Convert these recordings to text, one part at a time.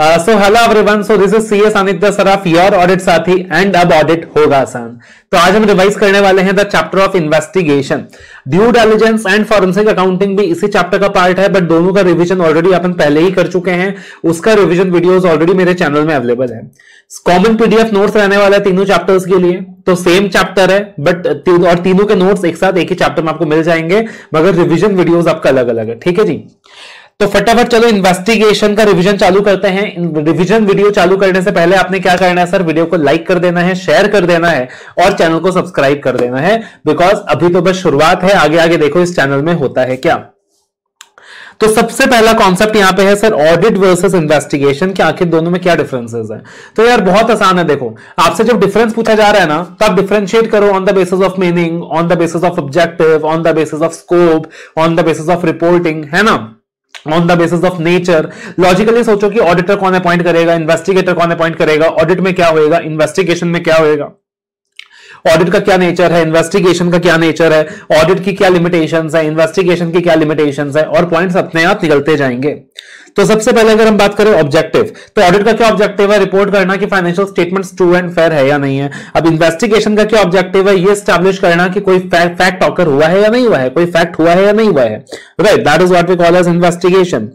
So hello everyone, so this is CA Sanidhya Saraf, your audit साथी, and अब audit होगा आसान। तो आज हम रिवाइज करने वाले हैं the chapter of investigation. Due diligence and forensic accounting भी इसी चैप्टर का पार्ट है, बट दोनों का रिवीजन ऑलरेडी अपन पहले ही कर चुके हैं। उसका रिवीजन वीडियोस ऑलरेडी मेरे चैनल में अवेलेबल है। कॉमन पीडीएफ नोट्स रहने वाला है तीनों चैप्टर्स के लिए, तो सेम चैप्टर है बट और तीनों के नोट्स एक साथ एक ही चैप्टर में आपको मिल जाएंगे, मगर रिवीजन वीडियोस आपका अलग अलग है। ठीक है जी, तो फटाफट चलो इन्वेस्टिगेशन का रिवीजन चालू करते हैं। रिवीजन वीडियो चालू करने से पहले आपने क्या करना है सर, वीडियो को लाइक कर देना है, शेयर कर देना है और चैनल को सब्सक्राइब कर देना है, बिकॉज अभी तो बस शुरुआत है, आगे आगे देखो इस चैनल में होता है क्या। तो सबसे पहला कॉन्सेप्ट यहां पे है सर ऑडिट वर्सेस इन्वेस्टिगेशन, कि आखिर दोनों में क्या डिफरेंसेस हैं। तो यार बहुत आसान है, देखो आपसे जब डिफरेंस पूछा जा रहा है ना, तो आप डिफरेंशिएट करो on the basis of meaning, on the basis of objective, on the basis of scope, on the basis of reporting, है ना, on the basis of nature. Logically सोचो कि ऑडिटर कौन अपॉइंट करेगा, इन्वेस्टिगेटर कौन अपॉइंट करेगा, audit में क्या होएगा, इन्वेस्टिगेशन में क्या होएगा, ऑडिट का क्या नेचर है, इन्वेस्टिगेशन का क्या नेचर है, ऑडिट की क्या लिमिटेशंस है, इन्वेस्टिगेशन की क्या लिमिटेशंस है, और पॉइंट्स अपने आप निकलते जाएंगे। तो सबसे पहले अगर हम बात करें ऑब्जेक्टिव, तो ऑडिट का क्या ऑब्जेक्टिव है, रिपोर्ट करना कि financial statements true and fair है या नहीं है। अब इन्वेस्टिगेशन का क्या ऑब्जेक्टिव है, ये एस्टैब्लिश करना कि कोई फैक्ट ऑकर हुआ है या नहीं हुआ है, कोई फैक्ट हुआ है या नहीं हुआ है, right, that is what we call as investigation.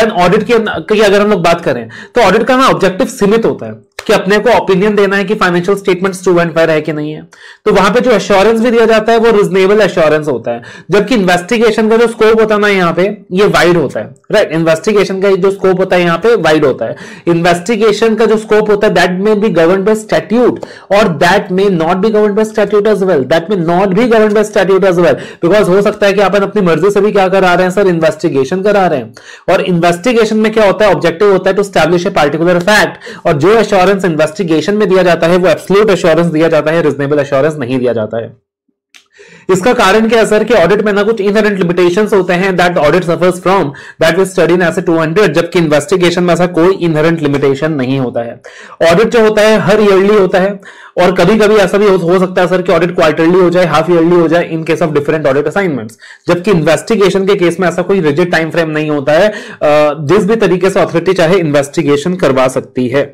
Then audit की अगर हम लोग बात करें तो ऑडिट का ना ऑब्जेक्टिव सीमित होता है कि अपने को ओपिनियन देना है कि financial statements true and fair है कि नहीं है। तो वहां पे जो एश्योरेंस भी दिया जाता है वो रीजनेबल एश्योरेंस होता है, जबकि इन्वेस्टिगेशन का जो स्कोप होता है ना यहाँ पे, ये वाइड होता है, राइट। इन्वेस्टिगेशन का जो स्कोप होता है यहाँ पे वाइड होता है। इन्वेस्टिगेशन का जो स्कोप होता है that may be govern by statute और that may not be govern by statute as well, that may not be govern by statute as well, because हो सकता है कि अपन अपनी मर्जी से भी क्या करा रहे हैं सर, इन्वेस्टिगेशन करा रहे हैं। और इन्वेस्टिगेशन में क्या होता है, ऑब्जेक्टिव होता है to establish a particular fact, और जो एश्योरेंस इन्वेस्टिगेशन में दिया जाता है वो एब्सोल्यूट एश्योरेंस दिया जाता है, रीजनेबल एश्योरेंस नहीं दिया जाता है। इसका कारण क्या है सर, कि ऑडिट में ना कुछ इनहेरेंट लिमिटेशंस होते हैं that audit suffers from, that we study in SA 200, जबकि इन्वेस्टिगेशन में ऐसा कोई इनहेरेंट लिमिटेशन नहीं होता है। ऑडिट जो होता है हर ईयरली होता है, और कभी कभी ऐसा भी हो सकता है सर कि ऑडिट क्वार्टरली हो जाए, हाफ ईयरली हो जाए, in case of different audit assignments, जबकि इन्वेस्टिगेशन के केस में ऐसा कोई रिजिड टाइम फ्रेम नहीं होता है। जिस भी तरीके से ऑथोरिटी चाहे इन्वेस्टिगेशन करवा सकती है।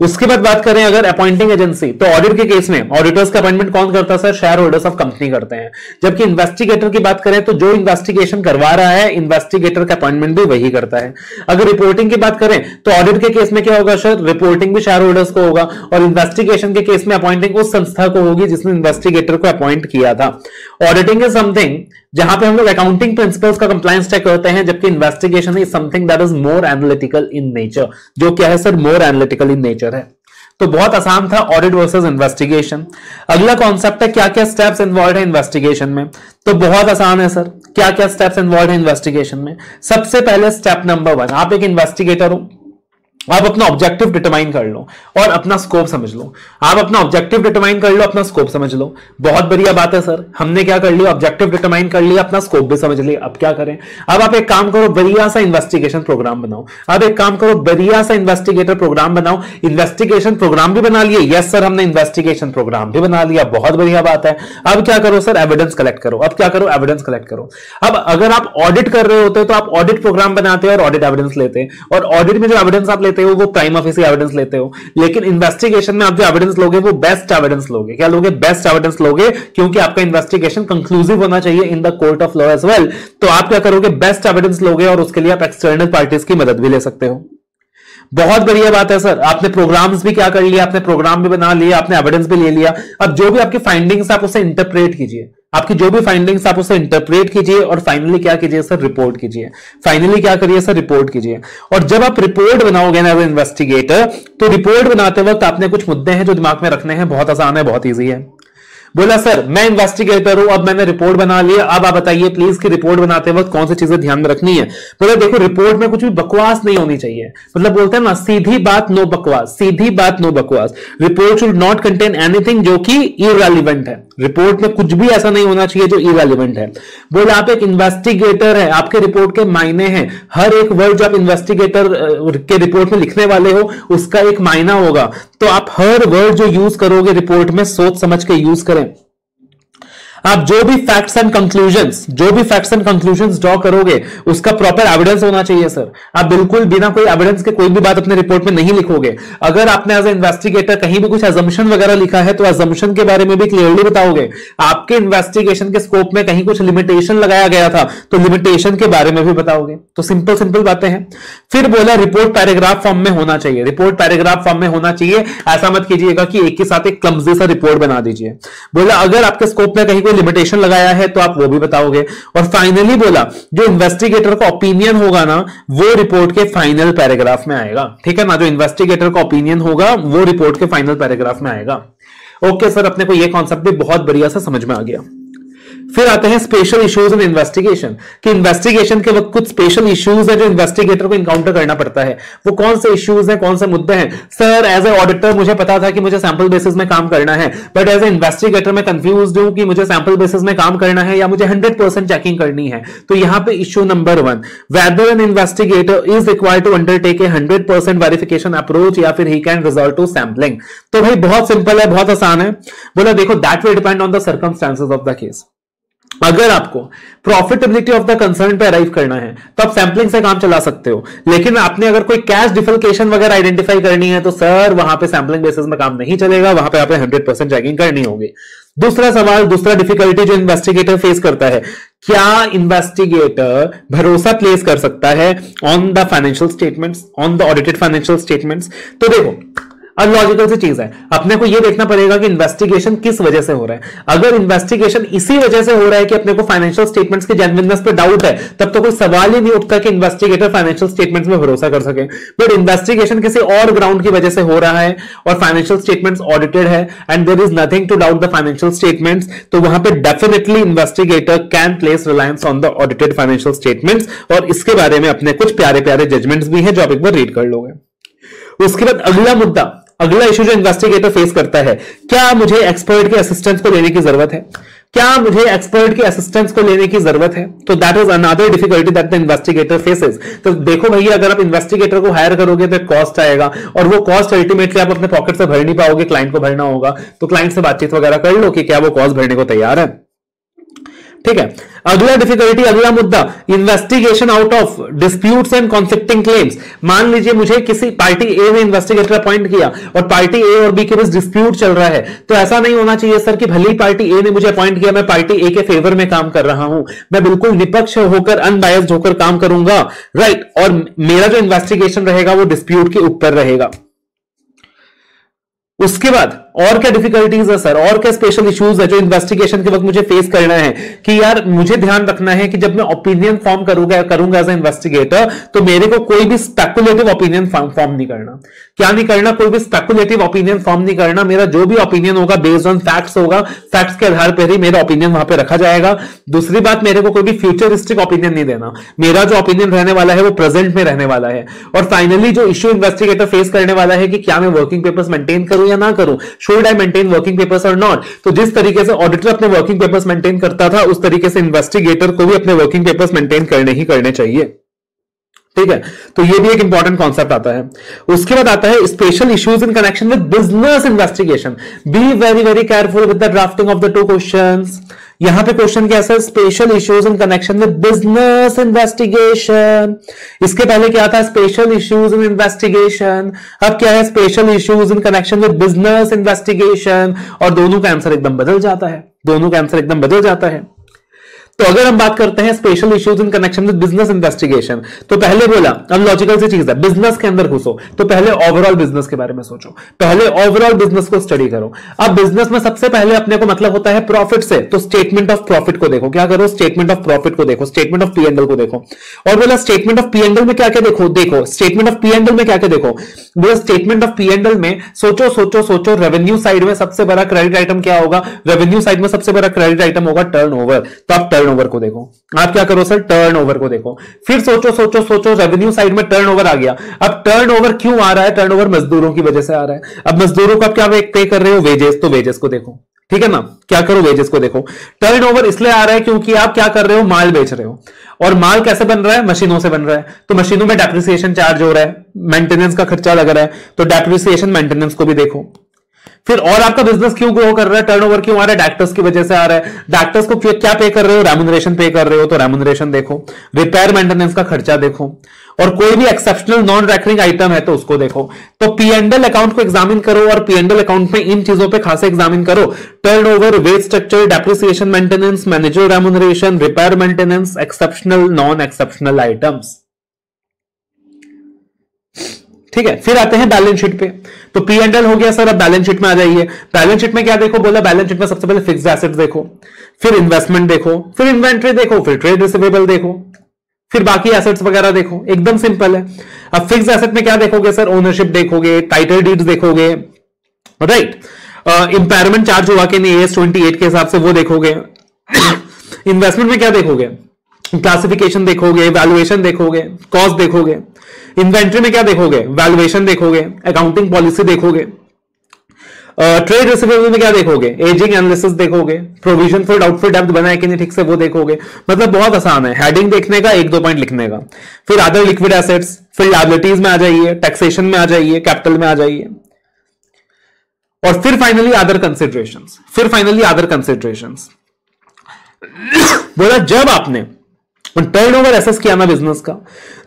उसके बाद बात करें अगर अपॉइंटिंग एजेंसी, तो ऑडिट के केस में ऑडिटर्स का अपॉइंटमेंट कौन करता है sir, shareholders of company करते हैं। जबकि इन्वेस्टिगेटर की बात करें तो जो इन्वेस्टिगेशन करवा रहा है, इन्वेस्टिगेटर का अपॉइंटमेंट भी वही करता है। अगर रिपोर्टिंग की बात करें तो ऑडिट के केस में क्या होगा सर, रिपोर्टिंग भी शेयर होल्डर्स को होगा, और इन्वेस्टिगेशन के केस में अपॉइंटिंग उस संस्था को होगी जिसने इन्वेस्टिगेटर को अपॉइंट किया था। ऑडिटिंग इज समथिंग जहां पे हम लोग अकाउंटिंग प्रिंसिपल्स का कंप्लायंस चेक करते हैं, जबकि investigation is something that is more analytical in nature, जो क्या है sir, more analytical in nature है। तो बहुत आसान था ऑडिट वर्सेस इन्वेस्टिगेशन। अगला कॉन्सेप्ट है क्या क्या स्टेप्स इन्वॉल्व है इन्वेस्टिगेशन में। तो बहुत आसान है सर, क्या क्या स्टेप्स इन्वॉल्व है इन्वेस्टिगेशन में। सबसे पहले स्टेप नंबर 1, आप एक इन्वेस्टिगेटर हो, आप अपना ऑब्जेक्टिव डिटरमाइन कर लो और अपना स्कोप समझ लो। आप अपना ऑब्जेक्टिव डिटरमाइन कर लो, अपना स्कोप समझ लो, बहुत बढ़िया बात है सर, हमने क्या कर लिया, ऑब्जेक्टिव डिटरमाइन कर लिया, अपना स्कोप भी समझ लिया, अब क्या करें। अब आप एक काम करो, बढ़िया सा इन्वेस्टिगेशन प्रोग्राम बनाओ। अब एक काम करो, बढ़िया सा इन्वेस्टिगेटर प्रोग्राम बनाओ। इन्वेस्टिगेशन प्रोग्राम भी बना लिए, यस सर हमने इन्वेस्टिगेशन प्रोग्राम भी बना लिया, बहुत बढ़िया बात है। अब क्या करो सर, एविडेंस कलेक्ट करो। अब क्या करो, एविडेंस कलेक्ट करो। अब अगर आप ऑडिट कर रहे होते हो तो आप ऑडिट प्रोग्राम बनाते हो और ऑडिट एविडेंस लेते हैं, और ऑडिट में जो एविडेंस आप हो वो प्राइम ऑफिसी एविडेंस लेते हो, लेकिन इन्वेस्टिगेशन में आप जो एविडेंस लोगे वो बेस्ट एविडेंस लोगे। क्या लोगे, बेस्ट एविडेंस लोगे, क्योंकि आपका इन्वेस्टिगेशन कंक्लूसिव होना चाहिए in the court of law as well. तो आप क्या करोगे, बेस्ट एविडेंस लोगे, और उसके लिए आप एक्सटर्नल पार्टीज की मदद भी ले सकते हो। बहुत बढ़िया बात है सर, आपने प्रोग्राम्स भी क्या कर लिया, आपने प्रोग्राम भी बना लिया, आपने एविडेंस भी ले लिया। अब जो भी आपकी फाइंडिंग्स आप उसे इंटरप्रेट कीजिए, आपकी जो भी फाइंडिंग्स आप उसे इंटरप्रेट कीजिए, और फाइनली क्या कीजिए सर, रिपोर्ट कीजिए। फाइनली क्या करिए सर, रिपोर्ट कीजिए। और जब आप रिपोर्ट बनाओगे ना इन्वेस्टिगेटर, तो रिपोर्ट बनाते वक्त आपने कुछ मुद्दे हैं जो दिमाग में रखने हैं। बहुत आसान है, बहुत ईजी है। बोला सर मैं इन्वेस्टिगेटर हूं, अब मैंने रिपोर्ट बना लिया, अब आप बताइए प्लीज कि रिपोर्ट बनाते वक्त कौन सी चीजें ध्यान में रखनी है। बोला देखो, रिपोर्ट में कुछ भी बकवास नहीं होनी चाहिए, मतलब बोलते हैं ना सीधी बात नो बकवास, सीधी बात नो बकवास। Report should not contain anything जो कि इररिलेवेंट है। रिपोर्ट में कुछ भी ऐसा नहीं होना चाहिए जो इररिलेवेंट है। बोला आप एक इन्वेस्टिगेटर है, आपके रिपोर्ट के मायने हैं, हर एक वर्ड जो आप इन्वेस्टिगेटर के रिपोर्ट में लिखने वाले हो उसका एक मायना होगा। तो आप हर वर्ड जो यूज करोगे रिपोर्ट में सोच समझ के यूज करें। आप जो भी फैक्ट्स एंड कंक्लूजन ड्रॉ करोगे उसका प्रॉपर एविडेंस होना चाहिए सर। आप बिल्कुल बिना कोई एविडेंस के कोई भी बात अपने रिपोर्ट में नहीं लिखोगे। अगर आपने एज ए इन्वेस्टिगेटर कहीं भी कुछ अजम्पशन वगैरह लिखा है तो अजम्पशन के बारे में भी क्लियरली बताओगे। आपके इन्वेस्टिगेशन के स्कोप में कहीं कुछ लिमिटेशन लगाया गया था तो लिमिटेशन के बारे में भी बताओगे। तो सिंपल सिंपल बातें हैं। फिर बोला रिपोर्ट पैराग्राफ फॉर्म में होना चाहिए, रिपोर्ट पैराग्राफ फॉर्म में होना चाहिए। ऐसा मत कीजिएगा कि एक के साथ एक क्लम्जी सा रिपोर्ट बना दीजिए। बोला अगर आपके स्कोप में कहीं कोई लिमिटेशन लगाया है तो आप वो भी बताओगे। और फाइनली बोला जो इन्वेस्टिगेटर का ओपिनियन होगा ना वो रिपोर्ट के फाइनल पैराग्राफ में आएगा। ठीक है ना, जो इन्वेस्टिगेटर का ओपिनियन होगा वो रिपोर्ट के फाइनल पैराग्राफ में आएगा। ओके सर, अपने को ये कॉन्सेप्ट भी बहुत बढ़िया से समझ में आ गया। फिर आते हैं स्पेशल इश्यूज इन इन्वेस्टिगेशन, कि इन्वेस्टिगेशन के वक्त कुछ स्पेशल इश्यूज है जो इन्वेस्टिगेटर को इनकाउंटर करना पड़ता है। वो कौन से इश्यूज हैं, कौन से मुद्दे हैं? सर एज ए ऑडिटर मुझे पता था कि मुझे सैंपल बेसिस में काम करना है, बट एज ए इन्वेस्टिगेटर मैं कंफ्यूज हूं कि मुझे सैंपल बेसिस में काम करना है या मुझे 100% चेकिंग करनी है। तो यहाँ पे issue number 1, whether an investigator is required to undertake a 100% verification approach या फिर he can resolve to sampling. तो भाई बहुत सिंपल है, बहुत आसान है। बोला देखो that will depend on the circumstances of the case. अगर आपको प्रॉफिटेबिलिटी ऑफ द कंसर्न पे अराइव करना है तो आप सैंपलिंग से काम चला सकते हो, लेकिन आपने अगर कोई कैश डिफल्केशन वगैरह आइडेंटिफाई करनी है तो सर वहां पे सैंपलिंग बेसिस में काम नहीं चलेगा, वहां पे आपने 100% चेकिंग करनी होगी। दूसरा सवाल, दूसरा डिफिकल्टी जो इन्वेस्टिगेटर फेस करता है, क्या इन्वेस्टिगेटर भरोसा प्लेस कर सकता है on the financial statements, on the audited financial statements? तो देखो लॉजिकल सी चीज है, अपने को यह देखना पड़ेगा कि इन्वेस्टिगेशन किस वजह से हो रहा है। अगर इन्वेस्टिगेशन इसी वजह से हो रहा है कि अपने को फाइनेंशियल स्टेटमेंट्स के जेन्युइननेस पे डाउट है, तब तो कोई सवाल ही नहीं उठता कि इन्वेस्टिगेटर फाइनेंशियल स्टेटमेंट्स में भरोसा कर सके। बट इन्वेस्टिगेशन किसी और ग्राउंड की वजह से हो रहा है और फाइनेंशियल स्टेटमेंट्स ऑडिटेड है and there is nothing to doubt the financial statements, तो वहां पर definitely investigator can place reliance on the audited financial statements. और इसके बारे में अपने कुछ प्यारे प्यारे जजमेंट्स भी हैं जो आप एक बार रीड कर लोगे। उसके बाद अगला मुद्दा, अगला इश्यू जो इन्वेस्टिगेटर फेस करता है, क्या मुझे एक्सपर्ट के असिस्टेंस को लेने की जरूरत है? क्या मुझे एक्सपर्ट के असिस्टेंस को लेने की जरूरत है? तो that is another difficulty that the investigator faces. तो देखो भैया अगर आप इन्वेस्टिगेटर को हायर करोगे तो कॉस्ट आएगा और वो कॉस्ट अल्टीमेटली आप अपने पॉकेट से भर नहीं पाओगे, क्लाइंट को भरना होगा। तो क्लाइंट से बातचीत वगैरह कर लो कि क्या वो कॉस्ट भरने को तैयार है। ठीक है, अगला डिफिकल्टी, अगला मुद्दा, investigation out of disputes and conflicting claims. मान लीजिए मुझे किसी पार्टी ए ने इन्वेस्टिगेटर अपॉइंट किया और पार्टी ए और बी के बीच डिस्प्यूट चल रहा है, तो ऐसा नहीं होना चाहिए सर कि भले ही पार्टी ए ने मुझे अपॉइंट किया, मैं पार्टी ए के फेवर में काम कर रहा हूं, मैं बिल्कुल निष्पक्ष होकर अनबायस्ड होकर काम करूंगा, राइट? और मेरा जो इन्वेस्टिगेशन रहेगा वो डिस्प्यूट के ऊपर रहेगा। उसके बाद और क्या डिफिकल्टीज है सर, और क्या स्पेशल इश्यूज है जो इन्वेस्टिगेशन के वक्त मुझे फेस करना है? कि यार मुझे ध्यान रखना है कि जब मैं ओपिनियन फॉर्म करूंगा एज ए इन्वेस्टिगेटर तो मेरे को कोई भी स्पेकुलेटिव ओपिनियन फॉर्म नहीं करना। क्या नहीं करना? कोई भी स्पेकुलेटिव ओपिनियन फॉर्म नहीं करना। मेरा जो भी ओपिनियन होगा बेस्ड ऑन फैक्ट्स होगा, फैक्ट्स के आधार पर ही मेरा ओपिनियन वहां पर रखा जाएगा। दूसरी बात, मेरे को कोई भी फ्यूचरिस्टिक ओपिनियन नहीं देना। मेरा जो ओपिनियन रहने वाला है वो प्रेजेंट में रहने वाला है। और फाइनली जो इश्यू इन्वेस्टिगेटर फेस करने वाला है कि क्या मैं वर्किंग पेपर्स मेंटेन करूं या ना करूं, Should I maintain working papers or not? तो जिस तरीके से ऑडिटर अपने वर्किंग पेपर्स मेंटेन करता था उस तरीके से इन्वेस्टिगेटर को भी अपने वर्किंग पेपर्स मेंटेन करने ही करने चाहिए। ठीक है, तो ये भी एक इंपॉर्टेंट कॉन्सेप्ट आता है। उसके बाद आता है special issues in connection with business investigation. Be very very careful with the drafting of the two questions. यहां पे क्वेश्चन क्या है? Special issues in connection with business investigation. इसके पहले क्या था? Special issues in investigation. अब क्या है? Special issues in connection with business investigation. और दोनों का आंसर एकदम बदल जाता है, दोनों का आंसर एकदम बदल जाता है। तो अगर हम बात करते हैं special issues in connection with business investigation, तो पहले बोला अब लॉजिकल सी चीज है, बिजनेस के अंदर घुसो तो पहले ओवरऑल बिजनेस के बारे में सोचो, पहले ओवरऑल बिजनेस को स्टडी करो। अब बिजनेस में सबसे पहले अपने को मतलब होता है प्रॉफिट से, तो स्टेटमेंट ऑफ प्रॉफिट को देखो। क्या करो? स्टेटमेंट ऑफ प्रॉफिट को देखो, स्टेटमेंट ऑफ पी&एल को देखो। और बोला स्टेटमेंट ऑफ पी&एल में क्या क्या देखो? देखो स्टेटमेंट ऑफ पी&एल में क्या क्या देखो? बोला स्टेटमेंट ऑफ पी&एल में सोचो सोचो सोचो। रेवेन्यू साइड में सबसे बड़ा क्रेडिट आइटम क्या होगा? रेवेन्यू साइड में सबसे बड़ा क्रेडिट आइटम होगा टर्नओवर। तो आप टर्नओवर को देखो। आप क्या करो सर? टर्नओवर को देखो। फिर सोचो सोचो सोचो, रेवेन्यू साइड में टर्नओवर आ गया। अब टर्नओवर क्यों आ रहा है? टर्नओवर मजदूरों की वजह से आ रहा है। अब मजदूरों को आप क्या पे कर रहे हो? वेजेस। तो वेजेस को देखो। ठीक है ना, क्या करो? वेजेस को देखो। टर्नओवर इसलिए आ रहा है क्योंकि आप क्या कर रहे हो? माल बेच रहे हो। और माल कैसे बन रहा है? मशीनों से बन रहा है। तो मशीनों में डेप्रिसिएशन चार्ज हो रहा है, मेंटेनेंस का खर्चा लग रहा है, तो डेप्रिसिएशन मेंटेनेंस को भी देखो। फिर और आपका बिजनेस क्यों ग्रो कर रहा है, टर्नओवर क्यों आ रहा है, डॉक्टर्स की वजह से आ रहा है। डॉक्टर्स को क्या पे कर रहे हो, रेम्युनरेशन पे कर रहे हो, तो रेम्युनरेशन देखो, रिपेयर मेंटेनेंस का खर्चा देखो, और कोई भी एक्सेप्शनल नॉन रेकरिंग आइटम है तो उसको देखो। तो पी एंड एल अकाउंट को एग्जामिन करो और पी एंड एल अकाउंट में इन चीजों पर खास एग्जामिन करो, turnover, wage structure, depreciation, maintenance, manager remuneration, repair maintenance, exceptional, non exceptional items. ठीक है, फिर आते हैं बैलेंस शीट पे। तो पी एंड एल हो गया सर, अब बैलेंस शीट में आ जाइए। बैलेंस शीट में क्या देखो, बोला बैलेंस शीट में सबसे पहले फिक्स्ड एसेट्स देखो, फिर इन्वेस्टमेंट देखो, फिर इन्वेंट्री देखो, फिर ट्रेड रिसीवेबल देखो, फिर बाकी एसेट्स वगैरह देखो। एकदम सिंपल है। अब फिक्स्ड एसेट में क्या देखोगे सर, ओनरशिप देखोगे, टाइटल डीड्स देखोगे, राइट, इंपेयरमेंट चार्ज हुआ कि नहीं AS 28 के हिसाब से वो देखोगे। इन्वेस्टमेंट में क्या देखोगे, क्लासिफिकेशन देखोगे, वैल्यूएशन देखोगे, कॉस्ट देखोगे। इन्वेंट्री में क्या देखोगे, वैल्यूएशन देखोगे, अकाउंटिंग पॉलिसी देखोगे। ट्रेड रिसीवेबल में क्या देखोगे, एजिंग एनालिसिस देखोगे, प्रोविजन फॉर डाउटफुल डेब्ट बना है कि नहीं ठीक से वो देखोगे। मतलब बहुत आसान है, हेडिंग देखने का, 1-2 पॉइंट लिखने का। फिर अदर लिक्विड एसेट्स, फिर लायबिलिटीज में आ जाइए, टैक्सेशन में आ जाइए, कैपिटल में आ जाइए, और फिर फाइनली अदर कंसिडरेशन। बोला जब आपने टर्नओवर एसेस किया ना बिजनेस का,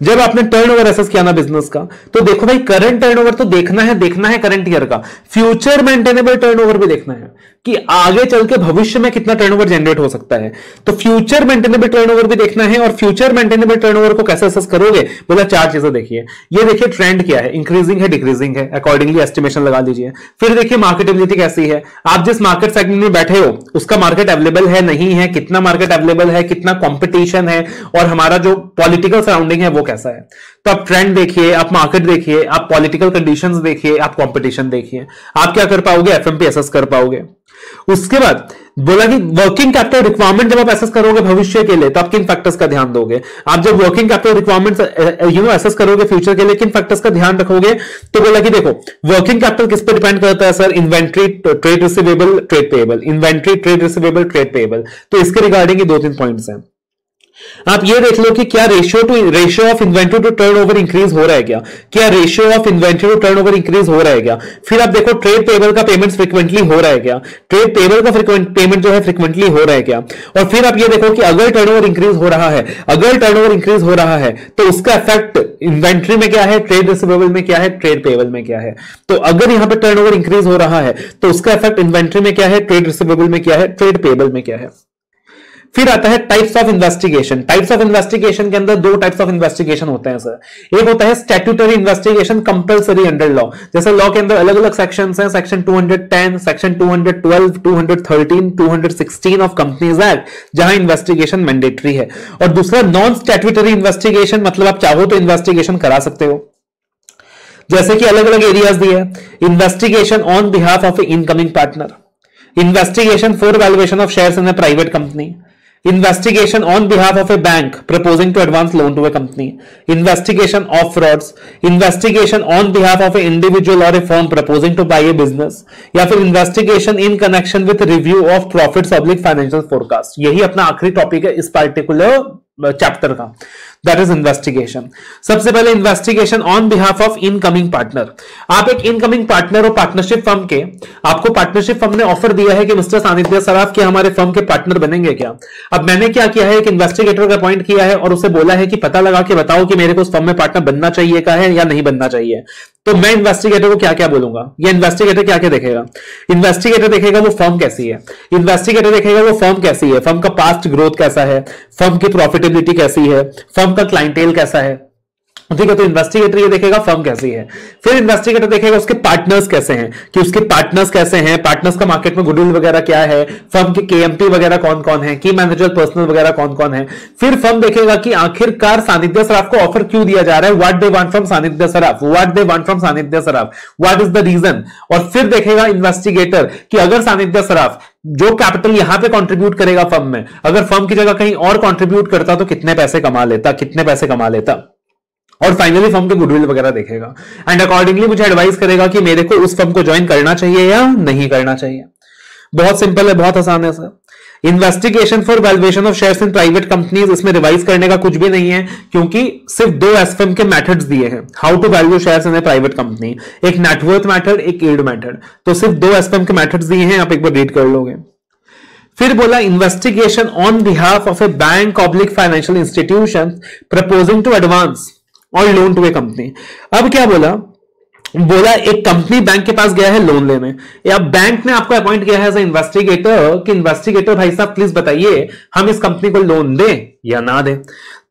जब आपने टर्नओवर एसेस किया ना बिजनेस का, तो देखो भाई करंट टर्नओवर तो देखना है करंट ईयर का, फ्यूचर मेंटेनेबल टर्नओवर भी देखना है कि आगे चल के भविष्य में कितना टर्नओवर जनरेट हो सकता है। तो फ्यूचर मेंटेनेबल टर्नओवर भी देखना है, और फ्यूचर मेंटेनेबल टर्नओवर को कैसे एसेस करोगे, बोला 4 चीजें देखिए। ये देखिए ट्रेंड क्या है, इंक्रीजिंग है, डिक्रीजिंग है, अकॉर्डिंगली एस्टिमेशन लगा दीजिए। फिर देखिए मार्केटेबिलिटी कैसी है, आप जिस मार्केट सेगमेंट में बैठे हो उसका मार्केट अवेलेबल है नहीं है, कितना मार्केट अवेलेबल है, कितना कॉम्पिटिशन है, और हमारा जो पॉलिटिकल सराउंडिंग है वो कैसा है। तो आप ट्रेंड देखिए, आप मार्केट देखिए, आप पॉलिटिकल कंडीशंस देखिए, आप कंपटीशन देखिए, आप क्या कर पाओगे, एफएमपी एसेस कर पाओगे। उसके बाद बोला कि वर्किंग कैपिटल रिक्वायरमेंट जब आप एसेस करोगे भविष्य के लिए, तो आप किन फैक्टर्स का ध्यान दोगे। आप जब वर्किंग कैपिटल रिक्वायरमेंट एसेस करोगे फ्यूचर के लिए, किन फैक्टर्स का ध्यान रखोगे। तो बोला कि देखो वर्किंग कैपिटल किस पे डिपेंड करता है sir, inventory, trade receivable, trade payable, inventory, trade receivable, trade payable. तो इसके रिगार्डिंग 2-3 पॉइंट्स हैं, आप ये देख लो कि क्या ratio of inventory to turnover increase हो रहा है, क्या ratio of inventory to turnover increase हो रहा है क्या। फिर आप देखो ट्रेड पेबल का पेमेंट फ्रिक्वेंटली हो रहा है क्या, ट्रेड पेबल का पेमेंट जो है फ्रिक्वेंटली हो रहा है क्या। और फिर आप ये देखो कि अगर टर्नओवर इंक्रीज हो रहा है, तो उसका इफेक्ट इन्वेंट्री में क्या है, ट्रेड रिसीवेबल में क्या है, ट्रेड पेबल में क्या है। तो अगर यहां पर टर्नओवर इंक्रीज हो रहा है तो उसका इफेक्ट इन्वेंट्री में क्या है, ट्रेड रिसीवेबल में क्या है, ट्रेड पेबल में क्या है। फिर आता है types of investigation. Types of investigation के अंदर 2 टाइप्स ऑफ इन्वेस्टिगेशन होते हैं सर। एक होता है statutory investigation, compulsory under law, जैसे लॉ के अंदर अलग अलग सेक्शंस हैं, section 210, section 212, 213, 216 of companies act, जहां इन्वेस्टिगेशन मैंडेटरी है। और दूसरा नॉन स्टैट्यूटरी इन्वेस्टिगेशन, मतलब आप चाहो तो इन्वेस्टिगेशन करा सकते हो, जैसे कि अलग अलग एरियाज दिए, investigation on behalf of a incoming partner, investigation for valuation of shares in a private company, investigation on behalf of a bank proposing to advance loan to a company, investigation of frauds, investigation on behalf of an individual or a firm proposing to buy a business, या फिर investigation in connection with review of profits oblique financial forecast। यही अपना आखिरी topic है इस particular chapter का, that is investigation. सबसे पहले investigation on behalf of incoming partner. आप एक इनकमिंग पार्टनर और पार्टनरशिप फर्म के, आपको पार्टनरशिप फर्म ने ऑफर दिया है कि मिस्टर सानिध्य सराफ के हमारे फर्म के पार्टनर बनेंगे क्या। अब मैंने क्या किया है, एक इन्वेस्टिगेटर का अपॉइंट किया है और उसे बोला है कि पता लगा के बताओ कि मेरे को उस फर्म में पार्टनर बनना चाहिए का है या नहीं बनना चाहिए। तो मैं इन्वेस्टिगेटर को क्या क्या बोलूंगा, या इन्वेस्टिगेटर क्या क्या देखेगा, इन्वेस्टिगेटर देखेगा वो फर्म कैसी है, फर्म का पास्ट ग्रोथ कैसा है, फर्म की प्रॉफिटेबिलिटी कैसी है, फर्म का क्लाइंटेल कैसा है। ठीक है, तो इन्वेस्टिगेटर ये देखेगा फर्म कैसी है। फिर इन्वेस्टिगेटर देखेगा उसके पार्टनर्स कैसे हैं, कि उसके पार्टनर्स कैसे हैं, पार्टनर्स का मार्केट में गुडविल वगैरह क्या है, फर्म के KMP वगैरह कौन कौन है, की मैनेजर पर्सनल वगैरह कौन कौन है। फिर फर्म देखेगा कि आखिरकार सानिध्य सराफ को ऑफर क्यों दिया जा रहा है, what they want from Sanidhya Saraf, what is the reason. और फिर देखेगा इन्वेस्टिगेटर कि अगर सानिध्य सराफ जो कैपिटल यहां पे कंट्रीब्यूट करेगा फर्म में, अगर फर्म की जगह कहीं और कंट्रीब्यूट करता तो कितने पैसे कमा लेता। और फाइनली फर्म के गुडविल वगैरह देखेगा, एंड अकॉर्डिंगली मुझे एडवाइस करेगा कि मेरे को उस फर्म को ज्वाइन करना चाहिए या नहीं करना चाहिए। बहुत सिंपल है, बहुत आसान है sir. Investigation for valuation of shares in private companies, इसमें रिवाइज करने का कुछ भी नहीं है क्योंकि सिर्फ दो एसएफएम के मेथड्स दिए हैं, how to value shares in a private company, एक नेटवर्थ मेथड, एक यील्ड मेथड। तो सिर्फ दो एसएफएम के मेथड्स दिए हैं, आप एक बार रीड कर लोगे। फिर बोला investigation on behalf of a bank public financial institution proposing to advance और लोन टू ए कंपनी। अब क्या बोला, बोला एक कंपनी बैंक के पास गया है लोन लेने, या बैंक ने आपको अपॉइंट किया है एज इन्वेस्टिगेटर कि इन्वेस्टिगेटर भाई साहब प्लीज बताइए हम इस कंपनी को लोन दें या ना दें।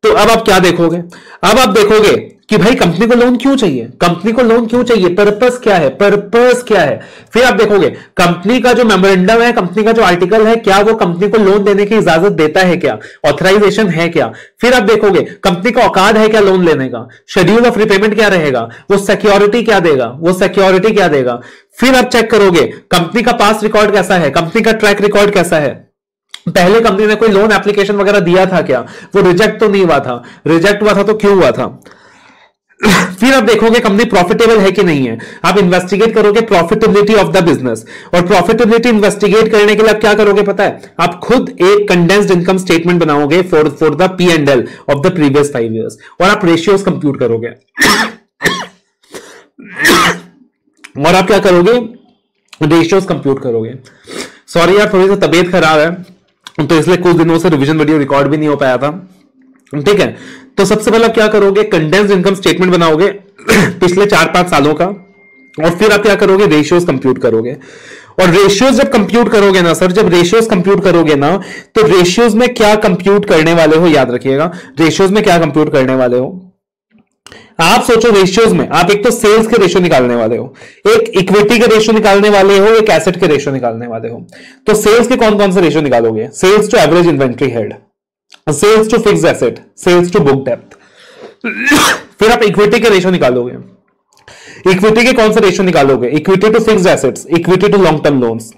तो अब आप क्या देखोगे, अब आप देखोगे कि भाई कंपनी को लोन क्यों चाहिए, कंपनी को लोन क्यों चाहिए, पर्पस क्या है, पर्पस क्या है। फिर आप देखोगे कंपनी का जो मेमोरेंडम है, कंपनी का जो आर्टिकल है, क्या वो कंपनी को लोन देने की इजाजत देता है, क्या ऑथराइजेशन है क्या। फिर आप देखोगे कंपनी का औकात है क्या लोन लेने का, शेड्यूल ऑफ रिपेमेंट क्या रहेगा, वो सिक्योरिटी क्या देगा, वो सिक्योरिटी क्या देगा। फिर आप चेक करोगे कंपनी का पास रिकॉर्ड कैसा है, कंपनी का ट्रैक रिकॉर्ड कैसा है, पहले कंपनी ने कोई लोन एप्लीकेशन वगैरह दिया था क्या, वो रिजेक्ट तो नहीं हुआ था, रिजेक्ट हुआ था तो क्यों हुआ था। फिर आप देखोगे कंपनी प्रॉफिटेबल है कि नहीं है, आप इन्वेस्टिगेट करोगे प्रॉफिटेबिलिटी ऑफ द बिजनेस। और प्रॉफिटेबिलिटी इन्वेस्टिगेट करने के लिए आप क्या करोगे पता है, आप खुद एक कंडेंस्ड इनकम स्टेटमेंट बनाओगे for the P and L of the previous 5 years और आप रेशियोज कंप्यूट करोगे। और आप क्या करोगे, रेशियोज कंप्यूट करोगे। सॉरी यार थोड़ी सी तबीयत खराब है तो इसलिए कुछ दिनों से रिवीजन वीडियो रिकॉर्ड भी नहीं हो पाया था, ठीक है। तो सबसे पहले आप क्या करोगे, कंडेंस्ड इनकम स्टेटमेंट बनाओगे पिछले 4-5 सालों का, और फिर आप क्या करोगे, रेशियोज कंप्यूट करोगे। और रेशियोज जब कंप्यूट करोगे ना सर, जब रेशियोज कंप्यूट करोगे ना तो रेशियोज में क्या कंप्यूट करने वाले हो, याद रखिएगा रेशियोज में क्या कंप्यूट करने वाले हो। आप सोचो रेशियोज में आप एक तो सेल्स के रेशियो निकालने वाले हो, एक इक्विटी के रेशियो निकालने वाले हो, एक एसेट के रेशियो निकालने वाले हो। तो सेल्स के कौन कौन से रेशियो निकालोगे, sales to average inventory head, sales to fixed asset, sales to book depth. फिर आप इक्विटी के रेशियो निकालोगे, इक्विटी के कौन से रेशियो निकालोगे, equity to fixed assets, equity to long term loans.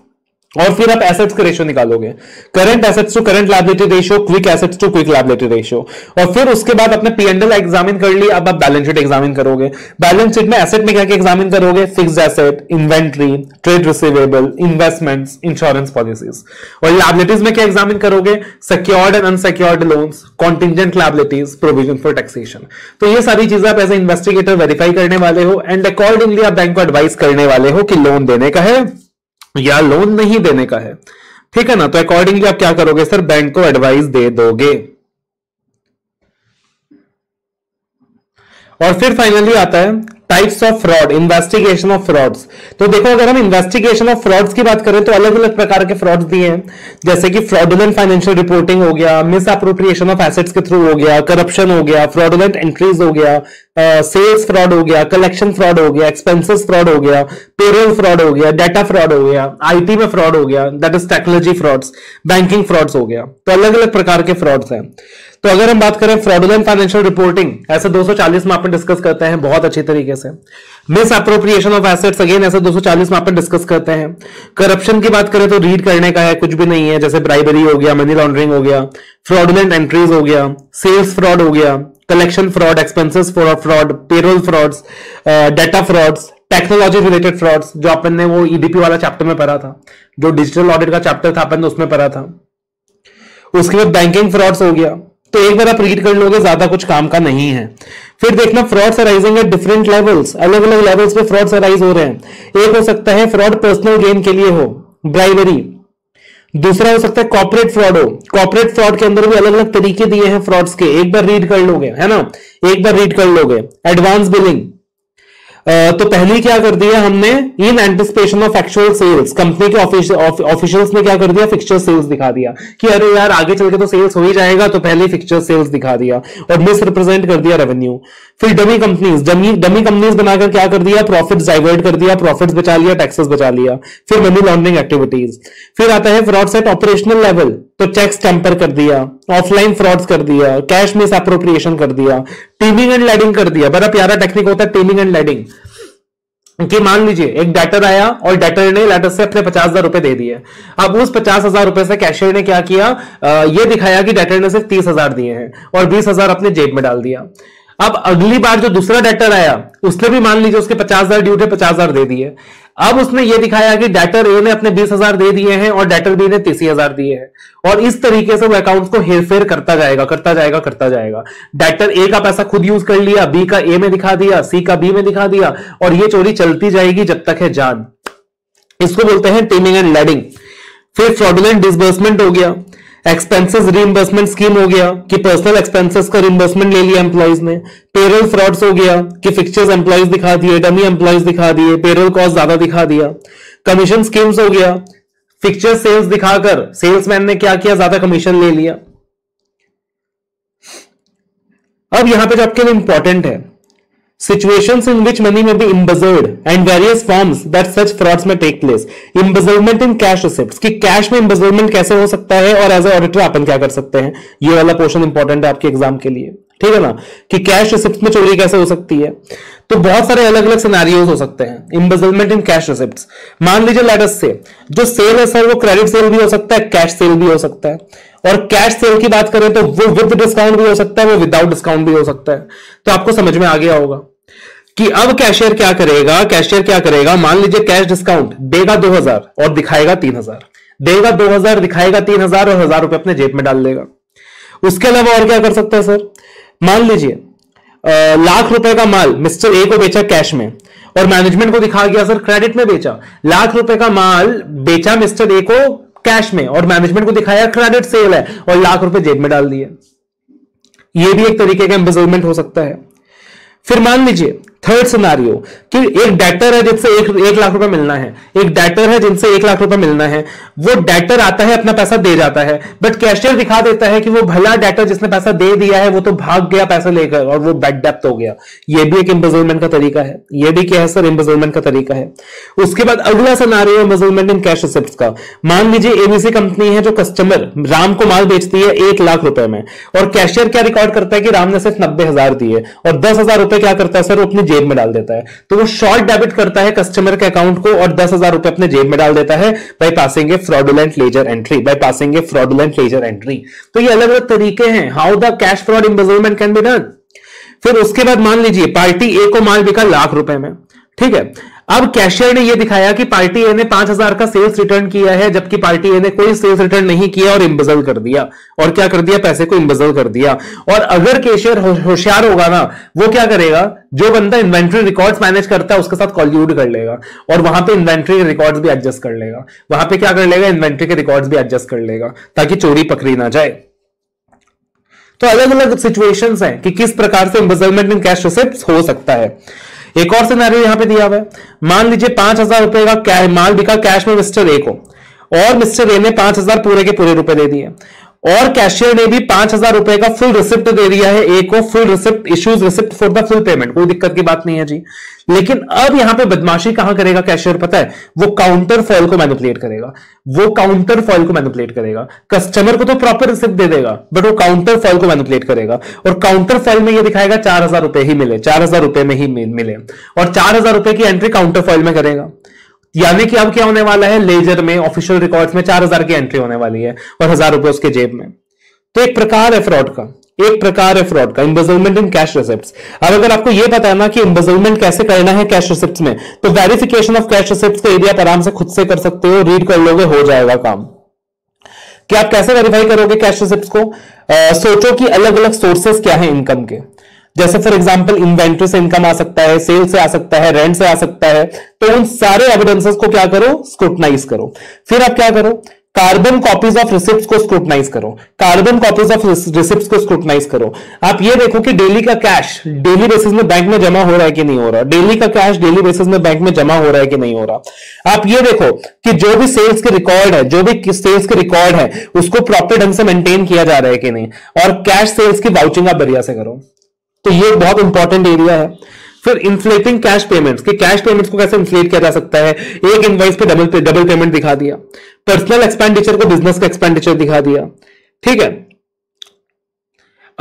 और फिर आप एसेट्स के रेशियो निकालोगे, current assets to current liability ratio, quick assets to quick liability ratio. और फिर उसके बाद आपने पी एंड एल एग्जामिन कर ली, अब आप बैलेंस शीट एग्जामिन करोगे। बैलेंस शीट में एसेट में क्या क्या एग्जामिन करोगे, fixed asset, inventory, trade receivable, investments, insurance policies. और लायबिलिटीज में क्या एग्जामिन करोगे, secured and unsecured loans, contingent liabilities, provision for taxation. तो ये सारी चीजें आप एज ए इन्वेस्टिगेटर वेरीफाई करने वाले हो एंड अकॉर्डिंगली आप बैंक को एडवाइस करने वाले हो कि लोन देने का है या लोन नहीं देने का है, ठीक है ना। तो अकॉर्डिंगली आप क्या करोगे सर, बैंक को एडवाइस दे दोगे। और फिर फाइनली आता है types of fraud, investigation of frauds. तो देखो अगर हम इन्वेस्टिगेशन ऑफ फ्रॉड्स की बात करें तो अलग अलग प्रकार के फ्रॉड्स दिए हैं, जैसे कि फ्रॉडुलेंट फाइनेंशियल रिपोर्टिंग हो गया, मिस एप्रोप्रिएशन ऑफ एसेट्स के थ्रू हो गया, करप्शन हो गया, फ्रॉडुलेंट एंट्रीज हो गया, सेल्स फ्रॉड हो गया, कलेक्शन फ्रॉड हो गया, एक्सपेंसेस फ्रॉड हो गया, पेरोल फ्रॉड हो गया, डाटा फ्रॉड हो गया, आईटी में फ्रॉड हो गया, that is technology frauds, banking frauds हो गया। तो अलग अलग प्रकार के फ्रॉड्स हैं। तो अगर हम बात करें फ्रॉडुलेंट फाइनेंशियल रिपोर्टिंग, ऐसे 240 में आप डिस्कस करते हैं बहुत अच्छी तरीके से। Misappropriation of assets again ऐसे 240 में आप डिस्कस करते हैं। करप्शन की बात करें तो रीड करने का है, कुछ भी नहीं है, जैसे ब्राइबरी हो गया, मनी लॉन्ड्रिंग हो गया, फ्रॉडुलेंट एंट्रीज हो गया, सेल्स फ्रॉड हो गया, collection fraud, expenses fraud, payroll frauds, data frauds, technology related frauds, जो अपन ने वो ईडीपी वाला चैप्टर में पढ़ा था, जो डिजिटल ऑडिट का चैप्टर था अपन ने उसमें पढ़ा था। उसके बाद बैंकिंग फ्रॉड्स हो गया। तो एक बार आप रीड कर लोगे, ज्यादा कुछ काम का नहीं है। फिर देखना frauds arising at different levels, अलग अलग लेवल्स पे फ्रॉड्स अराइज हो रहे हैं। एक हो सकता है फ्रॉड पर्सनल गेन के लिए हो, ब्राइबरी, दूसरा हो सकता है कॉर्पोरेट फ्रॉड हो, कॉर्पोरेट फ्रॉड के अंदर भी अलग अलग तरीके दिए हैं फ्रॉड्स के, एक बार रीड कर लोगे, है ना, एक बार रीड कर लोगे। एडवांस बिलिंग, तो पहले क्या कर दिया हमने, in anticipation of actual sales, company के ऑफिशियल्स ने क्या कर दिया, फिक्स्चर सेल्स दिखा दिया कि अरे यार आगे चल के तो सेल्स हो ही जाएगा, तो पहले फिक्स्चर सेल्स दिखा दिया और मिस रिप्रेजेंट कर दिया रेवेन्यू। फिर डमी कंपनीज, डमी कंपनीज बनाकर क्या कर दिया, प्रॉफिट्स डाइवर्ट कर दिया, प्रॉफिट्स बचा लिया, टैक्सेस बचा लिया। फिर मनी लॉन्ड्रिंग एक्टिविटीज। फिर आता है फ्रॉड्स एट ऑपरेशनल लेवल, तो चेक्स टेम्पर कर दिया, ऑफलाइन फ्रॉड्स कर दिया, कैश मिस एप्रोप्रिएशन कर दिया, टीमिंग एंड लेडिंग कर दिया। बड़ा प्यारा टेक्निक होता है टीमिंग एंड लेडिंग कि मान लीजिए एक डेटर आया और डेटर ने लेटर से अपने 50,000 रुपए दे दिए। अब उस 50,000 रुपए से कैशियर ने क्या किया, ये दिखाया कि डेटर ने सिर्फ 30,000 दिए हैं और 20,000 अपने जेब में डाल दिया। अब अगली बार जो दूसरा डेटर आया उसने भी मान लीजिए उसके 50,000 ड्यू थे, 50,000 दे दिए। अब उसने ये दिखाया कि डेटर ए ने अपने 20,000 दे दिए हैं और डेटर बी ने 30,000 दिए हैं, और इस तरीके से वो अकाउंट्स को हेरफेर करता जाएगा। डेटर ए का पैसा खुद यूज कर लिया, बी का ए में दिखा दिया, सी का बी में दिखा दिया, और ये चोरी चलती जाएगी जब तक है जान। इसको बोलते हैं टीमिंग एंड लैडिंग। फिर फ्रॉडुलेंट डिसबर्समेंट हो गया, एक्सपेंसेस रीइंबर्समेंट स्कीम हो गया कि पर्सनल एक्सपेंसेस का रीइंबर्समेंट ले लिया एम्प्लॉइज ने। पेरोल फ्रॉड्स हो गया कि फिक्चर्स एम्प्लॉइज दिखा दिए, डमी एम्प्लॉइज दिखा दिए, पेरोल कॉस्ट ज्यादा दिखा दिया। कमीशन स्कीम्स हो गया, फिक्चर सेल्स दिखाकर सेल्समैन ने क्या किया, ज्यादा कमीशन ले लिया। अब यहां पे जो आपके लिए इंपॉर्टेंट है, situations in which money may be embezzled and various forms that such frauds may take place। embezzlement in cash receipts कि कैश में embezzlement कैसे हो सकता है और एज ए ऑडिटर अपन क्या कर सकते हैं, ये वाला पोर्शन इंपॉर्टेंट है आपके एग्जाम के लिए, ठीक है ना, कि कैश रिसिप्ट में चोरी कैसे हो सकती है। तो बहुत सारे अलग अलग सिनेरियोज हो सकते हैं इम्बेजलमेंट इन कैश रिसिप्ट्स। मान लीजिए लेट अस से जो सेल है सर वो क्रेडिट सेल भी हो सकता है, कैश सेल भी हो सकता है, और कैश सेल की बात करें तो वो विद डिस्काउंट भी हो सकता है, वो विदाउट डिस्काउंट भी हो सकता है। तो आपको समझ में आ गया होगा कि अब कैशियर क्या करेगा, मान लीजिए कैश डिस्काउंट देगा 2,000 और दिखाएगा 3,000, देगा 2,000 दिखाएगा 3,000 और 1,000 रुपये अपने जेब में डाल देगा। उसके अलावा और क्या कर सकता है सर, मान लीजिए 1,00,000 रुपए का माल मिस्टर ए को बेचा कैश में और मैनेजमेंट को दिखा गया सर क्रेडिट में बेचा। 1,00,000 रुपए का माल बेचा मिस्टर ए को कैश में और मैनेजमेंट को दिखाया क्रेडिट सेल है और 1,00,000 रुपए जेब में डाल दिए, यह भी एक तरीके का एम्बेजलमेंट हो सकता है। फिर मान लीजिए थर्ड सिनारियो कि एक डेटर है जिससे 1,00,000 रुपए मिलना है, वो डेटर आता है अपना पैसा दे जाता है, बट कैशियर दिखा देता है कि वो भला डेटर जिसने पैसा दे दिया है वो तो भाग गया पैसा लेकर और वो बैड डेप्ट हो गया। ये भी एक एम्बेजलमेंट का तरीका है, ये भी क्या है सर, एम्बेजलमेंट का तरीका है। उसके बाद अगला scenario embezzlement in cash receipts का। मान लीजिए एबीसी कंपनी है जो कस्टमर राम को माल बेचती है 1,00,000 रुपए में और कैशियर क्या रिकॉर्ड करता है कि राम ने सिर्फ 90,000 दिए और 10,000 रुपए क्या करता है सर अपनी जेब में डाल देता है। तो वो शॉर्ट डेबिट करता है कस्टमर के अकाउंट को और 10,000 रुपए अपने जेब में डाल देता है by passing fraudulent ledger entry, तो ये अलग अलग तरीके हैं how the cash fraud embezzlement can be done. फिर उसके बाद मान लीजिए पार्टी ए को माल बिका 1,00,000 रुपए में, ठीक है, अब कैशियर ने यह दिखाया कि पार्टी ए ने 5,000 का सेल्स रिटर्न किया है जबकि पार्टी ए ने कोई सेल्स रिटर्न नहीं किया और इम्बजल कर दिया, और क्या कर दिया, पैसे को इम्बजल कर दिया। और अगर कैशियर होशियार होगा ना, वो क्या करेगा, जो बंदा इन्वेंट्री रिकॉर्ड्स मैनेज करता है उसके साथ कॉल्यूड कर लेगा और वहां पे इन्वेंट्री रिकॉर्ड्स भी एडजस्ट कर लेगा, ताकि चोरी पकड़ी ना जाए। तो अलग अलग सिचुएशंस हैं कि किस प्रकार से एम्बेजलमेंट इन कैश रिसिप्ट्स हो सकता है। एक और सिनेरियो यहां पे दिया हुआ है, मान लीजिए 5,000 रुपए का माल बिका कैश में मिस्टर ए को और मिस्टर ए ने 5,000 पूरे के पूरे रुपए दे दिए और कैशियर ने भी 5,000 रुपए का फुल रिसिप्ट दे दिया है ए को, full receipt issues receipt for the full payment, कोई दिक्कत की बात नहीं है जी। लेकिन अब यहां पे बदमाशी कहां करेगा कैशियर पता है, वो काउंटर फॉइल को मैनिपुलेट करेगा, कस्टमर को तो प्रॉपर रिसिप्ट दे देगा बट वो काउंटर फॉइल को मैनिपुलेट करेगा और काउंटर फॉइल में ये दिखाएगा 4,000 रुपए ही मिले, 4,000 रुपए में ही मिले, और 4,000 रुपए की एंट्री काउंटर फॉइल में करेगा। यानी कि अब क्या होने वाला है, लेजर में ऑफिशियल रिकॉर्ड्स में 4,000 की एंट्री होने वाली है और 1,000 रुपए उसके जेब में। तो एक प्रकार है फ्रॉड का, एम्बेजलमेंट इन कैश रिसिप्ट्स। अब अगर आपको यह पता है ना कि एम्बेजलमेंट कैसे करना है कैश रिसिप्ट्स में, तो वेरिफिकेशन ऑफ कैश रिसिप्ट्स का एरिया आराम से खुद से कर सकते हो, रीड कर लोगे, हो जाएगा काम। कि आप कैसे वेरीफाई करोगे कैश रिसिप्ट्स को, सोचो कि अलग अलग सोर्सेस क्या है इनकम के, जैसे फॉर एग्जांपल इन्वेंट्री से इनकम आ सकता है, सेल से आ सकता है, रेंट से आ सकता है। तो उन सारे एविडेंसेस को क्या करो, स्क्रूटनाइज करो। फिर आप क्या करो, कार्बन कॉपीज ऑफ रिसिप्ट्स को स्क्रूटनाइज करो, आप ये देखो कि डेली का कैश डेली बेसिस में बैंक में जमा हो रहा है कि नहीं हो रहा, आप ये देखो कि जो भी सेल्स के रिकॉर्ड है उसको प्रॉपर ढंग से मेंटेन किया जा रहा है कि नहीं, और कैश सेल्स की वाउचिंग आप बढ़िया से करो। तो ये बहुत इंपॉर्टेंट एरिया है। फिर इन्फ्लेटिंग कैश पेमेंट्स कि कैश पेमेंट्स को कैसे इन्फ्लेट किया जा सकता है, एक इनवॉइस पे डबल पेमेंट दिखा दिया, पर्सनल एक्सपेंडिचर को बिजनेस का एक्सपेंडिचर दिखा दिया, ठीक है।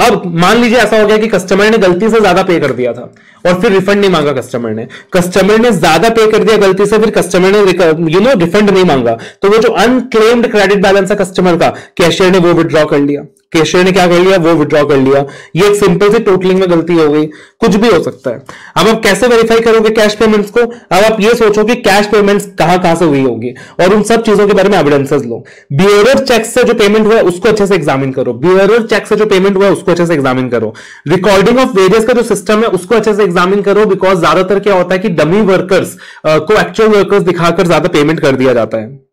अब मान लीजिए ऐसा हो गया कि कस्टमर ने गलती से ज्यादा पे कर दिया था और फिर रिफंड नहीं मांगा, कस्टमर ने ज्यादा पे कर दिया गलती से, फिर कस्टमर ने रिफंड नहीं मांगा, तो वो जो अनक्लेम्ड क्रेडिट बैलेंस है कस्टमर का, कैशियर ने वो विड्रॉ कर लिया। कैशियर ने क्या कर लिया, वो विड्रॉ कर लिया। ये एक सिंपल सी टोटलिंग में गलती हो गई, कुछ भी हो सकता है। अब आप कैसे वेरीफाई करोगे कैश पेमेंट्स को? अब आप ये सोचो कि कैश पेमेंट्स कहां से हुई होगी और उन सब चीजों के बारे में एविडेंसेस लो। बियरर चेक से जो पेमेंट हुआ उसको अच्छे से एग्जामिन करो, बियरर चेक से जो पेमेंट हुआ उसको अच्छे से एग्जामिन करो, रिकॉर्डिंग ऑफ वेजेस का जो सिस्टम है उसको अच्छे से एग्जामिन करो, बिकॉज ज्यादातर क्या होता है कि डमी वर्कर्स को एक्चुअल वर्कर्स दिखाकर ज्यादा पेमेंट कर दिया जाता है।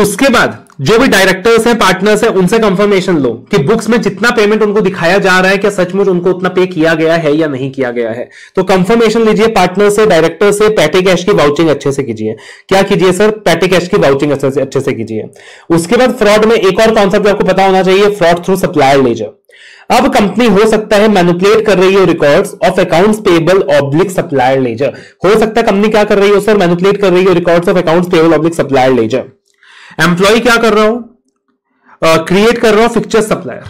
उसके बाद जो भी डायरेक्टर्स हैं, पार्टनर्स हैं, उनसे कंफर्मेशन लो कि बुक्स में जितना पेमेंट उनको दिखाया जा रहा है क्या सचमुच उनको उतना पे किया गया है या नहीं किया गया है। तो कंफर्मेशन लीजिए पार्टनर से, डायरेक्टर से। पैटे कैश की वाउचिंग अच्छे से कीजिए। क्या कीजिए सर? पैटे कैश की वाउचिंग अच्छे से कीजिए। उसके बाद फ्रॉड में एक और कॉन्सेप्ट आपको पता होना चाहिए, फ्रॉड थ्रू सप्लायर लेजर। अब कंपनी हो सकता है मैनिपुलेट कर रही हो records of accounts payable oblique supplier ledger. हो सकता है कंपनी क्या कर रही हो सर? मैनिपुलेट कर रही हो records of accounts payable oblique supplier ledger. Employ क्या कर रहा हूं? क्रिएट कर रहा हूं fixture supplier,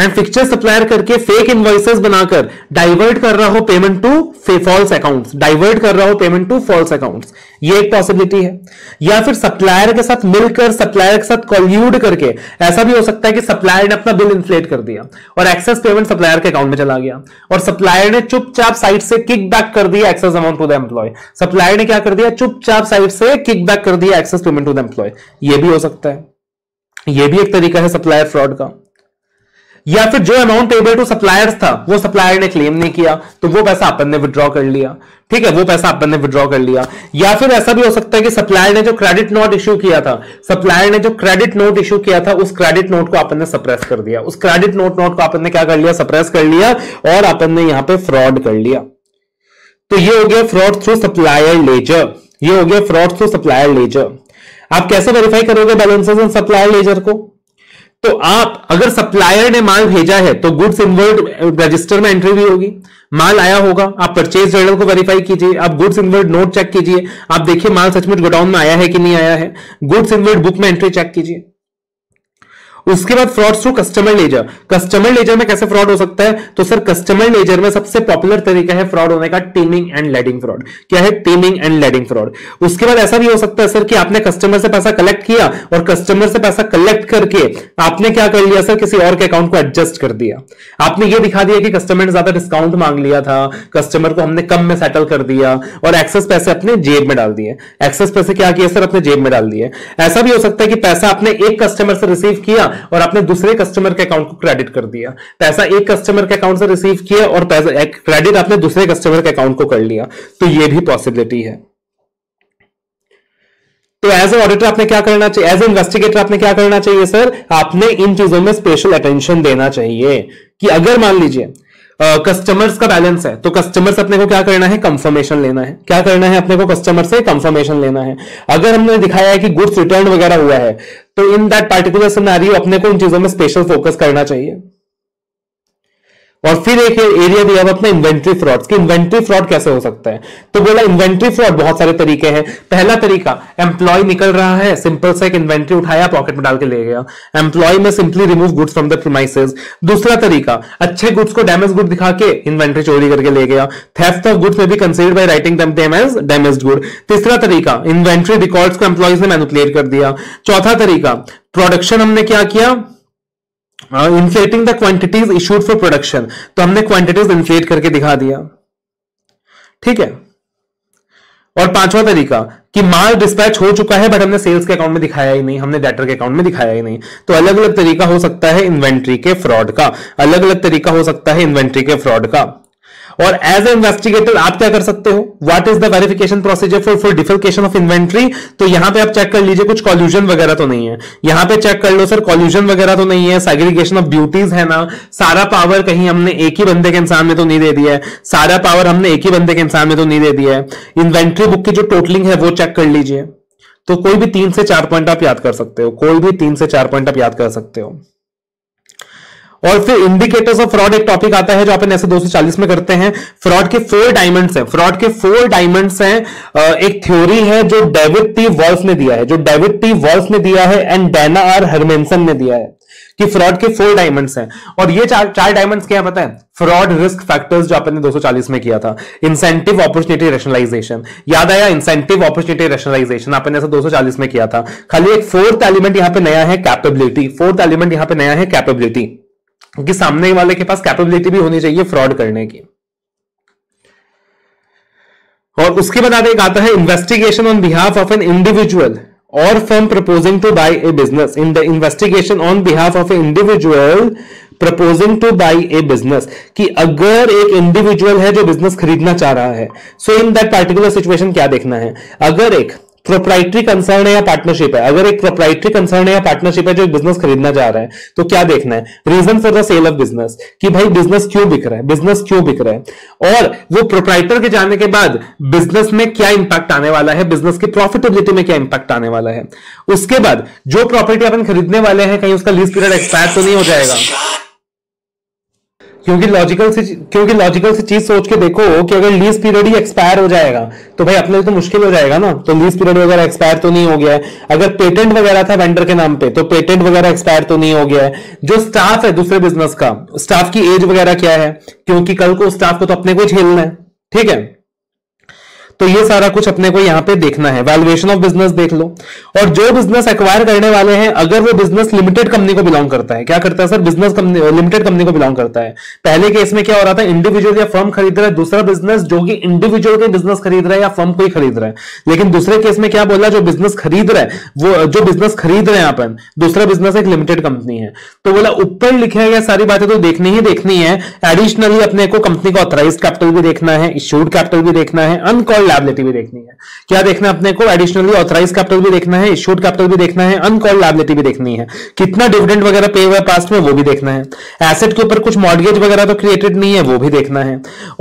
and fixture supplier करके फेक इनवॉइसेस बनाकर डाइवर्ट कर रहा हो payment to false accounts, divert कर रहा हो पेमेंट टू फॉल्स अकाउंट्स। ये एक पॉसिबिलिटी है। या फिर सप्लायर के साथ मिलकर, सप्लायर के साथ कॉल्यूड करके, ऐसा भी हो सकता है कि सप्लायर ने अपना बिल इन्फ्लेट कर दिया और एक्सेस पेमेंट सप्लायर के अकाउंट में चला गया और सप्लायर ने चुपचाप साइड से किक बैक कर दिया excess amount to the employ. Supplier ने क्या कर दिया? चुपचाप साइड से किक बैक कर दिया excess payment to the employ. यह भी हो सकता है, यह भी एक तरीका है सप्लायर फ्रॉड का। या फिर जो अमाउंट पेबल टू सप्लायर्स था वो सप्लायर ने क्लेम नहीं किया तो वो पैसा अपन ने विड्रॉ कर लिया, ठीक है, वो पैसा अपन ने विड्रॉ कर लिया। या फिर ऐसा भी हो सकता है कि सप्लायर ने जो क्रेडिट नोट इश्यू किया था, सप्लायर ने जो क्रेडिट नोट इश्यू किया था उस क्रेडिट नोट को अपन ने सप्रेस कर दिया, उस क्रेडिट नोट को अपन ने क्या कर लिया? सप्रेस कर लिया और अपन ने यहां पर फ्रॉड कर लिया। तो ये हो गया फ्रॉड थ्रू सप्लायर लेजर, ये हो गया फ्रॉड थ्रू सप्लायर लेजर। आप कैसे वेरीफाई करोगे बैलेंसेस ऑन सप्लायर लेजर को? तो आप अगर सप्लायर ने माल भेजा है तो गुड्स इनवर्ड रजिस्टर में एंट्री भी होगी, माल आया होगा। आप परचेज जर्नल को वेरीफाई कीजिए, आप गुड्स इनवर्ड नोट चेक कीजिए, आप देखिए माल सचमुच गोडाउन में आया है कि नहीं आया है, गुड्स इनवर्ड बुक में एंट्री चेक कीजिए। उसके बाद frauds through customer ledger. Customer ledger में कैसे फ्रॉड हो सकता है? तो सर कस्टमर लेजर में सबसे पॉपुलर तरीका है फ्रॉड होने का टीमिंग एंड लेडिंग फ्रॉड। क्या है? Teeming and lading fraud. उसके बाद ऐसा भी हो सकता है सर कि आपने कस्टमर से पैसा कलेक्ट किया और कस्टमर से पैसा कलेक्ट करके आपने क्या कर लिया सर? किसी और के अकाउंट को एडजस्ट कर दिया। आपने ये दिखा दिया कि कस्टमर ने ज्यादा डिस्काउंट मांग लिया था, कस्टमर को हमने कम में सेटल कर दिया और एक्सेस पैसे अपने जेब में डाल दिए। एक्सेस पैसे क्या किए सर? अपने जेब में डाल दिए। ऐसा भी हो सकता है कि पैसा आपने एक कस्टमर से रिसीव किया और आपने दूसरे कस्टमर के अकाउंट को क्रेडिट कर दिया। पैसा एक कस्टमर के अकाउंट से रिसीव किया और पैसा क्रेडिट आपने दूसरे कस्टमर के अकाउंट को कर लिया। तो ये भी पॉसिबिलिटी है। तो एज ए ऑडिटर आपने क्या करना चाहिए, एज ए इन्वेस्टिगेटर आपने क्या करना चाहिए सर? आपने इन चीजों में स्पेशल अटेंशन देना चाहिए कि अगर मान लीजिए कस्टमर्स का बैलेंस है तो कस्टमर्स अपने को क्या करना है? कंफर्मेशन लेना है। क्या करना है? अपने को कस्टमर से कंफर्मेशन लेना है। अगर हमने दिखाया है कि गुड्स रिटर्न वगैरह हुआ है तो इन दैट पार्टिकुलर सिनेरियो अपने को इन चीजों में स्पेशल फोकस करना चाहिए। और फिर एक एरिया दिया हुआ अपना इन्वेंट्री फ्रॉड, कि इन्वेंट्री फ्रॉड कैसे हो सकता है। तो बोला इन्वेंट्री फ्रॉड बहुत सारे तरीके हैं। पहला तरीका, एम्प्लॉय निकल रहा है, सिंपल सा एक इन्वेंट्री उठाया, पॉकेट में डाल के ले गया। एम्प्लॉय में simply remove goods from the premises. दूसरा तरीका, अच्छे गुड्स को डैमेज गुड दिखा के इन्वेंट्री चोरी करके ले गया। थेफ्ट ऑफ गुड्स में भी consider by writing them as damaged good. तीसरा तरीका, इन्वेंट्री रिकॉर्ड्स को एम्प्लॉयज ने मैनिपुलेट कर दिया। चौथा तरीका, प्रोडक्शन हमने क्या किया? Inflating the quantities issued for production, तो हमने क्वांटिटीज इन्फ्लेट करके दिखा दिया, ठीक है। और पांचवा तरीका कि माल डिस्पैच हो चुका है बट हमने सेल्स के अकाउंट में दिखाया ही नहीं, हमने डेटर के अकाउंट में दिखाया ही नहीं। तो अलग अलग तरीका हो सकता है इन्वेंट्री के फ्रॉड का, अलग अलग तरीका हो सकता है इन्वेंट्री के फ्रॉड का। और एज ए इन्वेस्टिगेटर आप क्या कर सकते हो? What is the verification procedure for defalcation of inventory? तो यहां पे आप चेक कर लीजिए कुछ कॉल्यूजन वगैरह तो नहीं है। यहां पे चेक कर लो सर कॉल्यूजन वगैरह तो नहीं है, सेग्रीगेशन ऑफ ड्यूटीज है ना, सारा पावर कहीं हमने एक ही बंदे के इंसान में तो नहीं दे दिया है, सारा पावर हमने एक ही बंदे के इंसान में तो नहीं दे दिया है। इन्वेंट्री बुक की जो टोटलिंग है वो चेक कर लीजिए। तो कोई भी 3 से 4 पॉइंट आप याद कर सकते हो, कोई भी 3 से 4 पॉइंट आप याद कर सकते हो। और फिर इंडिकेटर्स ऑफ फ्रॉड एक टॉपिक आता है जो अपन ऐसे 240 में करते हैं। फ्रॉड के 4 डायमंड्स हैं, फ्रॉड के 4 डायमंड्स हैं। एक थ्योरी है जो डेविड टी वॉल्फ ने दिया है, जो डेविड टी वॉल्फ ने दिया है एंड डैना आर हरमेंसन ने दिया है। कि फ्रॉड के 4 डायमंड्स हैं और ये चार डायमंड्स क्या पता है? फ्रॉड रिस्क फैक्टर्स, जो आपने 240 में किया था, इंसेंटिव अपॉर्चुनिटी रैशनलाइजेशन, याद आया? इंसेंटिव अपॉर्चुनिटी रैशनलाइजेशन आपने 240 में किया था। खाली एक फोर्थ एलिमेंट यहां पे नया है, कैपेबिलिटी। फोर्थ एलिमेंट यहां पे नया है कैपेबिलिटी, कि सामने वाले के पास कैपेबिलिटी भी होनी चाहिए फ्रॉड करने की। और उसके बाद एक आता है investigation on behalf of an individual or firm proposing to buy a business, in the investigation on behalf of an individual proposing to buy a business, कि अगर एक individual है जो business खरीदना चाह रहा है, so in that particular situation क्या देखना है? अगर एक प्रोप्राइटरी कंसर्न है या पार्टनरशिप है, अगर एक प्रोप्राइटरी कंसर्न है या पार्टनरशिप है जो एक बिजनेस खरीदना चाह रहा है, तो क्या देखना है? Reason for the sale of business, कि भाई बिजनेस क्यों बिक रहा है, बिजनेस क्यों बिक रहा है, और वो प्रोप्राइटर के जाने के बाद बिजनेस में क्या इंपैक्ट आने वाला है, बिजनेस की प्रॉफिटेबिलिटी में क्या इंपैक्ट आने वाला है। उसके बाद जो प्रॉपर्टी अपन खरीदने वाले हैं, कहीं उसका लीज पीरियड एक्सपायर तो नहीं हो जाएगा, क्योंकि लॉजिकल से चीज सोच के देखो कि अगर लीज पीरियड ही एक्सपायर हो जाएगा तो भाई अपने तो मुश्किल हो जाएगा ना। तो लीज पीरियड वगैरह एक्सपायर तो नहीं हो गया है। अगर पेटेंट वगैरह था वेंडर के नाम पे, तो पेटेंट वगैरह एक्सपायर तो नहीं हो गया है। जो स्टाफ है दूसरे बिजनेस का, स्टाफ की एज वगैरह क्या है, क्योंकि कल को स्टाफ को तो अपने को झेलना है, ठीक है। तो ये सारा कुछ अपने को यहाँ पे देखना है। वैल्यूएशन ऑफ बिजनेस देख लो। और जो बिजनेस एक्वायर करने वाले हैं, अगर वो बिजनेस लिमिटेड कंपनी को बिलोंग करता है, क्या करता है सर? बिजनेस लिमिटेड कंपनी को बिलोंग करता है। पहले केस में क्या हो रहा था? इंडिविजुअल या फर्म खरीद रहा है, दूसरा बिजनेस जो कि इंडिविजुअल के बिजनेस खरीद रहा है या फर्म को ही खरीद रहा है। लेकिन दूसरे केस में क्या बोला? जो बिजनेस खरीद रहा है, वो जो बिजनेस खरीद रहे हैं अपन, दूसरा बिजनेस एक लिमिटेड कंपनी है। तो बोला ऊपर लिखे गए सारी बातें तो देखनी ही देखनी है। एडिशनली अपने को कंपनी का ऑथराइज कैपिटल भी देखना है, इश्यूड कैपिटल भी देखना है, अनकॉल्ड लायबिलिटी भी देखनी है। क्या देखना है अपने को? एडिशनली ऑथराइज कैपिटल भी देखना है, इश्यूड कैपिटल भी देखना है, अनकॉल्ड लायबिलिटी भी देखनी है, कितना डिविडेंड वगैरह पे हुआ पास्ट में वो भी देखना है, एसेट के ऊपर कुछ मॉर्गेज वगैरह तो क्रिएटेड नहीं है वो भी देखना है,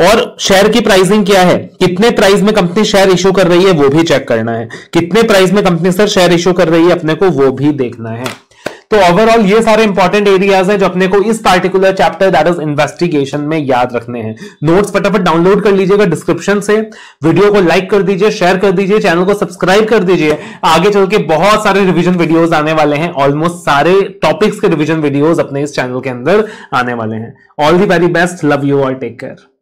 और शेयर की प्राइसिंग क्या है, कितने प्राइस में कंपनी शेयर इश्यू कर रही है वो भी चेक करना है, कितने प्राइस में कंपनी सर शेयर इश्यू कर रही है अपने को वो भी देखना है। तो ओवरऑल ये सारे इंपॉर्टेंट एरियाज हैं जो अपने को इस particular chapter that is investigation में याद रखने हैं। नोट्स फटाफट डाउनलोड कर लीजिएगा डिस्क्रिप्शन से, वीडियो को लाइक कर दीजिए, शेयर कर दीजिए, चैनल को सब्सक्राइब कर दीजिए। आगे चल के बहुत सारे रिवीजन वीडियोस आने वाले हैं, ऑलमोस्ट सारे टॉपिक्स के रिवीजन वीडियोस अपने इस चैनल के अंदर आने वाले हैं। All the very best, love you और टेक केयर।